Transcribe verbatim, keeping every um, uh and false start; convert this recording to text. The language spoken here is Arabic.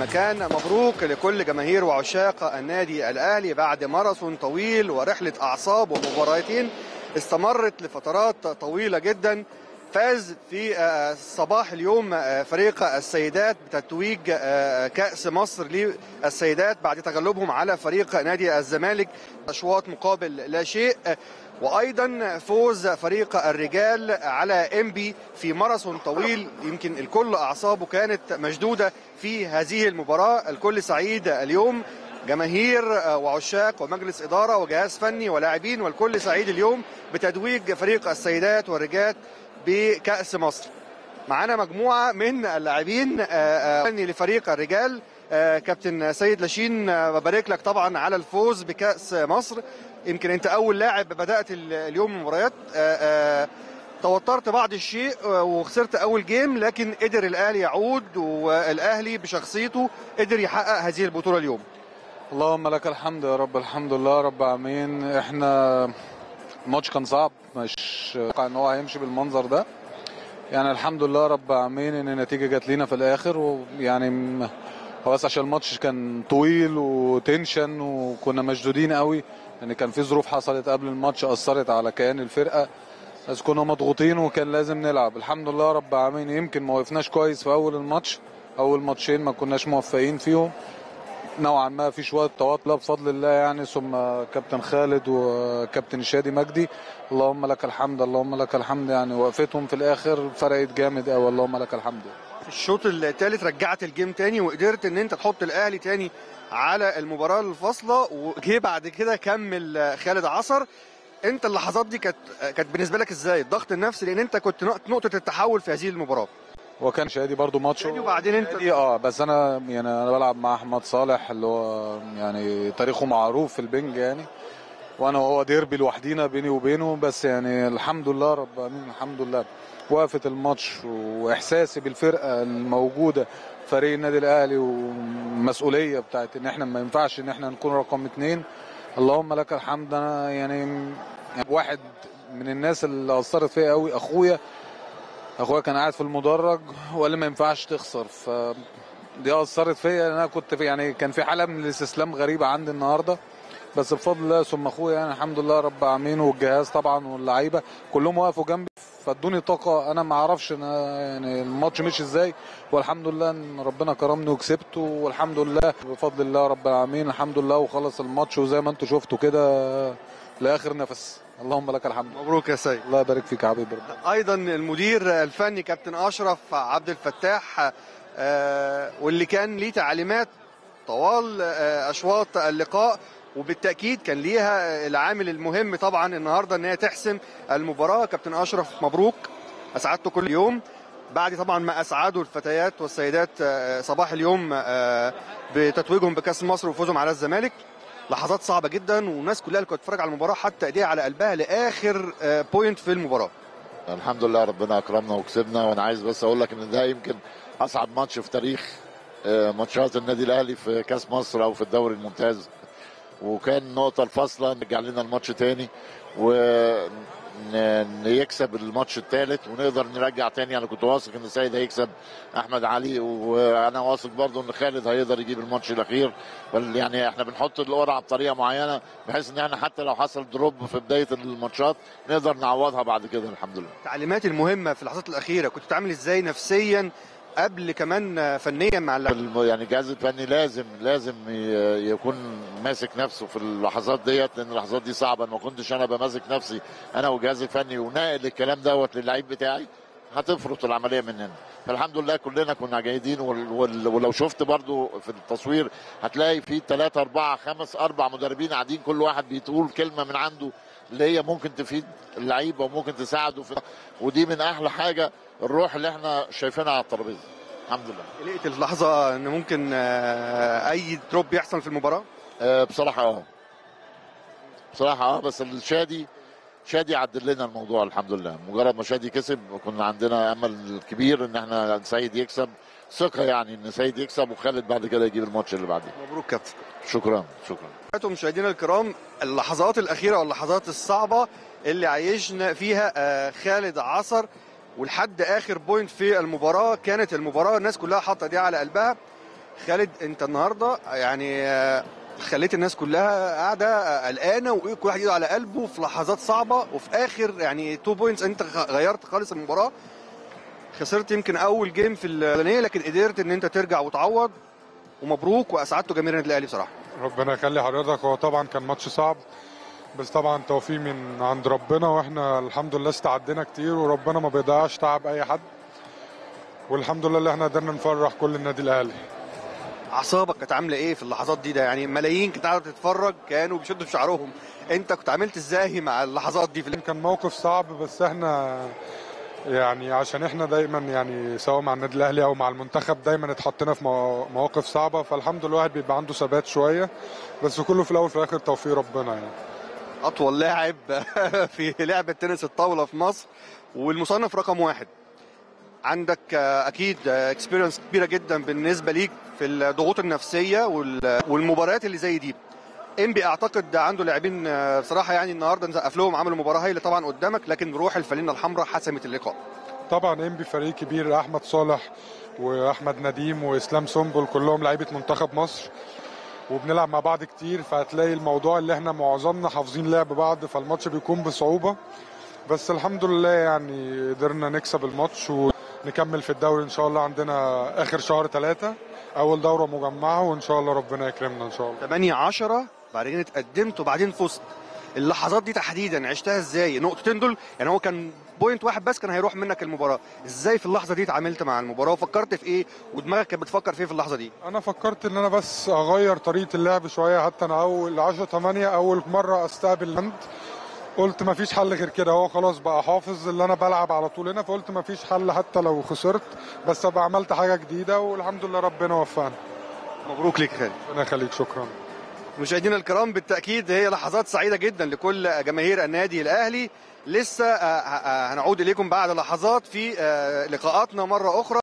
مكان مبروك لكل جماهير وعشاق النادي الأهلي بعد ماراثون طويل ورحلة أعصاب ومباراتين استمرت لفترات طويلة جدا. فاز في صباح اليوم فريق السيدات بتتويج كأس مصر للسيدات بعد تغلبهم على فريق نادي الزمالك أشواط مقابل لا شيء، وأيضا فوز فريق الرجال على إنبي في ماراثون طويل يمكن الكل أعصابه كانت مشدودة في هذه المباراة. الكل سعيد اليوم، جماهير وعشاق ومجلس إدارة وجهاز فني ولاعبين، والكل سعيد اليوم بتتويج فريق السيدات والرجال بكأس مصر. معانا مجموعة من اللاعبين لفريق الرجال. كابتن سيد لاشين، ببارك لك طبعا على الفوز بكأس مصر. يمكن انت اول لاعب بدأت اليوم المباريات، توترت بعض الشيء وخسرت اول جيم، لكن قدر الأهلي يعود والأهلي بشخصيته قدر يحقق هذه البطولة اليوم. اللهم لك الحمد يا رب، الحمد لله رب العالمين. احنا الماتش كان صعب، مش متوقع ان هو هيمشي بالمنظر ده، يعني الحمد لله رب العالمين ان النتيجه جت لينا في الاخر. ويعني خلاص عشان الماتش كان طويل وتنشن وكنا مشدودين قوي، يعني كان في ظروف حصلت قبل الماتش اثرت على كيان الفرقه، بس كنا مضغوطين وكان لازم نلعب. الحمد لله رب العالمين. يمكن ما وقفناش كويس في اول الماتش، اول ماتشين ما كناش موفقين فيهم، نوعا ما في شويه توتر بفضل الله يعني، ثم كابتن خالد وكابتن شادي مجدي اللهم لك الحمد اللهم لك الحمد، يعني وقفتهم في الاخر فرقت جامد قوي اللهم لك الحمد. في الشوط الثالث رجعت الجيم تاني وقدرت ان انت تحط الاهلي تاني على المباراه الفاصله، وجه بعد كده كمل خالد عصر. انت اللحظات دي كانت كانت بالنسبه لك ازاي؟ الضغط النفسي لان انت كنت نقطه التحول في هذه المباراه. وكان شادي برضو ماتش وبعدين انت اه بس انا يعني انا بلعب مع احمد صالح اللي هو يعني تاريخه معروف في البنج يعني، وانا وهو ديربي لوحدينا بيني وبينه، بس يعني الحمد لله رب العالمين الحمد لله وقفت الماتش. واحساسي بالفرقه الموجوده فريق النادي الاهلي والمسؤوليه بتاعت ان احنا ما ينفعش ان احنا نكون رقم اثنين اللهم لك الحمد. انا يعني واحد من الناس اللي اثرت فيا قوي اخويا اخويا كان قاعد في المدرج وقال لي ما ينفعش تخسر، فدي اثرت فيا. انا كنت في يعني كان في حاله من الاستسلام غريبه عندي النهارده، بس بفضل الله ثم اخويا يعني الحمد لله رب العالمين، والجهاز طبعا واللعيبه كلهم وقفوا جنبي فادوني طاقه انا ما اعرفش انا يعني الماتش مشي ازاي، والحمد لله ان ربنا كرمني وكسبت والحمد لله بفضل الله رب العالمين الحمد لله. وخلص الماتش وزي ما انتم شفتوا كده لاخر نفس اللهم لك الحمد. مبروك يا سيد. الله يبارك فيك يا حبيبي. ايضا المدير الفني كابتن اشرف عبد الفتاح آه واللي كان ليه تعليمات طوال آه اشواط اللقاء، وبالتاكيد كان ليها العامل المهم طبعا النهارده ان هي تحسم المباراه. كابتن اشرف مبروك، اسعدته كل يوم بعد طبعا ما اسعدوا الفتيات والسيدات آه صباح اليوم آه بتتويجهم بكاس مصر وفوزهم على الزمالك. لحظات صعبه جدا والناس كلها اللي كانت بتتفرج على المباراه حتى ايديها على قلبها لاخر بوينت في المباراه. الحمد لله ربنا اكرمنا وكسبنا. وانا عايز بس اقول لك ان ده يمكن اصعب ماتش في تاريخ ماتشات النادي الاهلي في كاس مصر او في الدوري الممتاز، وكان نقطه الفاصله نرجع لنا الماتش تاني ونكسب الماتش الثالث ونقدر نرجع تاني. انا كنت واثق ان سيد هيكسب احمد علي، وانا واثق برضه ان خالد هيقدر يجيب الماتش الاخير. يعني احنا بنحط القرعه بطريقه معينه بحيث ان احنا حتى لو حصل دروب في بدايه الماتشات نقدر نعوضها بعد كده الحمد لله. التعليمات المهمه في اللحظات الاخيره كنت بتتعامل ازاي نفسيا قبل كمان فنيا مع اللعيبه؟ يعني الجهاز الفني لازم لازم يكون ماسك نفسه في اللحظات ديت، لان اللحظات دي صعبه. ما كنتش انا بماسك نفسي انا والجهاز الفني وناقل الكلام دوت للعيب بتاعي هتفرط العمليه مننا. فالحمد لله كلنا كنا جيدين. ولو شفت برضو في التصوير هتلاقي في ثلاثه اربعه خمس اربع مدربين قاعدين كل واحد بيقول كلمه من عنده اللي هي ممكن تفيد اللعيبه وممكن تساعده في، ودي من احلى حاجه الروح اللي احنا شايفينها على الترابيزه الحمد لله. لقيت اللحظه ان ممكن اي دروب يحصل في المباراه؟ أه بصراحه اه بصراحه اه بس الشادي شادي عدل لنا الموضوع الحمد لله. مجرد ما شادي كسب كنا عندنا امل كبير ان احنا سيد يكسب، ثقه يعني ان سيد يكسب وخالد بعد كده يجيب الماتش اللي بعديه. مبروك كابتن. شكرا شكرا. انتم مشاهدينا الكرام اللحظات الاخيره واللحظات الصعبه اللي عايشنا فيها آه خالد عصر ولحد اخر بوينت في المباراه، كانت المباراه الناس كلها حاطه دي على قلبها. خالد انت النهارده يعني خليت الناس كلها قاعده قلقانه وكل واحد ايده على قلبه في لحظات صعبه، وفي اخر يعني تو بوينتس انت غيرت خالص المباراه. خسرت يمكن اول جيم في الاولانيه لكن قدرت ان انت ترجع وتعوض، ومبروك واسعدتوا جماهير النادي الاهلي بصراحه. ربنا يخلي حضرتك. هو طبعا كان ماتش صعب بس طبعا توفيق من عند ربنا، واحنا الحمد لله استعدنا كتير وربنا ما بيضيعش تعب اي حد، والحمد لله اللي احنا قدرنا نفرح كل النادي الاهلي. اعصابك كانت عامله ايه في اللحظات دي؟ ده يعني ملايين كانت قاعده تتفرج كانوا بيشدوا في شعرهم، انت كنت عملت ازاي مع اللحظات دي؟ في كان موقف صعب بس احنا يعني عشان احنا دايما يعني سواء مع النادي الاهلي او مع المنتخب دايما اتحطينا في مواقف صعبه، فالحمد لله الواحد بيبقى عنده ثبات شويه، بس كله في الاول وفي الاخر توفيق ربنا. يعني اطول لاعب في لعبه تنس الطاوله في مصر والمصنف رقم واحد، عندك اكيد اكسبيرينس كبيره جدا بالنسبه ليك في الضغوط النفسيه والمباريات اللي زي دي. إنبي اعتقد عنده لاعبين بصراحه يعني النهارده نزقف لهم، عملوا مباراه هايله طبعا قدامك، لكن روح الفلينه الحمراء حسمت اللقاء. طبعا إنبي فريق كبير، احمد صالح واحمد نديم واسلام سنبل كلهم لعيبه منتخب مصر وبنلعب مع بعض كتير، فهتلاقي الموضوع اللي احنا معظمنا حافظين لعب بعض، فالماتش بيكون بصعوبه، بس الحمد لله يعني قدرنا نكسب الماتش ونكمل في الدوري ان شاء الله. عندنا اخر شهر ثلاثه اول دوره مجمعه وان شاء الله ربنا يكرمنا ان شاء الله. ثمانية عشرة بعدين اتقدمت وبعدين فزت، اللحظات دي تحديدا عشتها ازاي؟ نقطتين دول يعني هو كان بوينت واحد بس كان هيروح منك المباراه، ازاي في اللحظه دي اتعاملت مع المباراه وفكرت في ايه ودماغك كانت بتفكر في ايه في اللحظه دي؟ انا فكرت ان انا بس اغير طريقه اللعب شويه، حتى انا اول عشرة ثمانية اول مره استقبل هند قلت ما فيش حل غير كده، هو خلاص بقى حافظ اللي انا بلعب على طول هنا، فقلت ما فيش حل حتى لو خسرت بس ابقى عملت حاجه جديده، والحمد لله ربنا وفقنا. مبروك ليك خالد. ربنا يخليك. شكرا. مشاهدينا الكرام بالتاكيد هي لحظات سعيده جدا لكل جماهير النادي الاهلي، لسه هنعود اليكم بعد لحظات في لقاءاتنا مره اخرى.